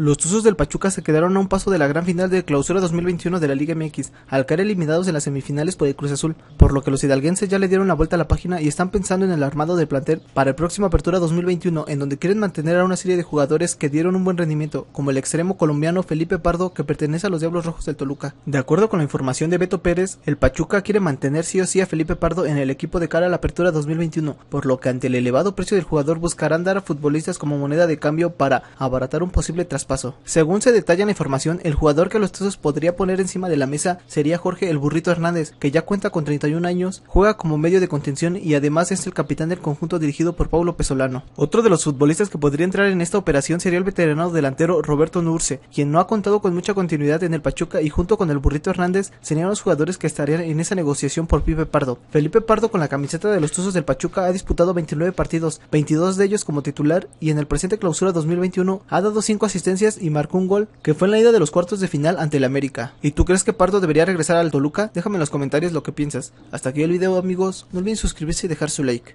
Los Tuzos del Pachuca se quedaron a un paso de la gran final de Clausura 2021 de la Liga MX, al caer eliminados en las semifinales por el Cruz Azul, por lo que los hidalguenses ya le dieron la vuelta a la página y están pensando en el armado del plantel para el próximo Apertura 2021, en donde quieren mantener a una serie de jugadores que dieron un buen rendimiento, como el extremo colombiano Felipe Pardo, que pertenece a los Diablos Rojos del Toluca. De acuerdo con la información de Beto Pérez, el Pachuca quiere mantener sí o sí a Felipe Pardo en el equipo de cara a la Apertura 2021, por lo que ante el elevado precio del jugador buscarán dar a futbolistas como moneda de cambio para abaratar un posible traspaso. Según se detalla en la información, el jugador que los Tuzos podría poner encima de la mesa sería Jorge El Burrito Hernández, que ya cuenta con 31 años, juega como medio de contención y además es el capitán del conjunto dirigido por Pablo Pezzolano. Otro de los futbolistas que podría entrar en esta operación sería el veterano delantero Roberto Nurce, quien no ha contado con mucha continuidad en el Pachuca, y junto con El Burrito Hernández serían los jugadores que estarían en esa negociación por Felipe Pardo. Felipe Pardo, con la camiseta de los Tuzos del Pachuca, ha disputado 29 partidos, 22 de ellos como titular, y en el presente Clausura 2021 ha dado 5 asistencias y marcó un gol que fue en la ida de los cuartos de final ante el América. ¿Y tú crees que Pardo debería regresar al Toluca? Déjame en los comentarios lo que piensas. Hasta aquí el video, amigos. No olviden suscribirse y dejar su like.